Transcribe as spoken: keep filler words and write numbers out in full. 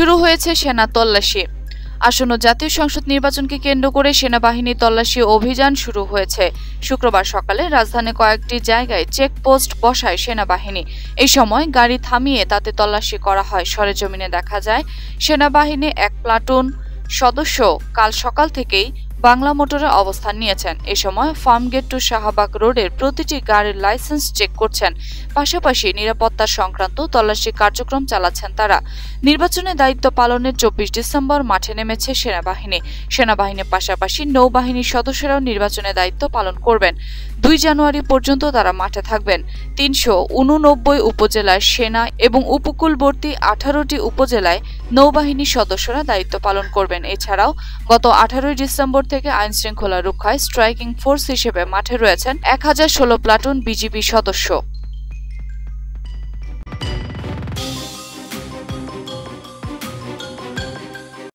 শুরু হয়েছে সেনা তল্লাশি। আসন্ন জাতীয় সংসদ নির্বাচনকে কেন্দ্র করে সেনাবাহিনী তল্লাশি অভিযান শুরু হয়েছে। শুক্রবার সকালে রাজধানীর কয়েকটি জায়গায় চেকপোস্ট বসায় সেনাবাহিনী। এই সময় গাড়ি থামিয়ে তাতে তল্লাশি করা হয়। সরেজমিনে দেখা যায় সেনাবাহিনী এক প্লাটুন সদস্য কাল সকাল থেকেই বাংলামোটরে অবস্থান নিয়েছেন। এ সময় ফার্মগেট টু শাহবাগ রোডের প্রতিটি গাড়ির লাইসেন্স চেক করছেন, পাশাপাশি নিরাপত্তা সংক্রান্ত তল্লাশি কার্যক্রম চালাচ্ছেন তারা। নির্বাচনে দায়িত্ব পালনের চব্বিশ ডিসেম্বর মাঠে নেমেছে সেনাবাহিনী। সেনাবাহিনীর পাশাপাশি নৌবাহিনীর সদস্যরাও নির্বাচনে দায়িত্ব পালন করবেন। দুই জানুয়ারি পর্যন্ত তারা মাঠে থাকবেন। তিনশো উননব্বই উপজেলায় সেনা এবং উপকূলবর্তী আঠারোটি উপজেলায় নৌবাহিনীর সদস্যরা দায়িত্ব পালন করবেন। এছাড়াও গত আঠারোই ডিসেম্বর থেকে আইন শৃঙ্খলা রক্ষায় স্ট্রাইকিং ফোর্স হিসেবে মাঠে রয়েছেন এক হাজার ষোলো প্লাটুন বিজিবি সদস্য।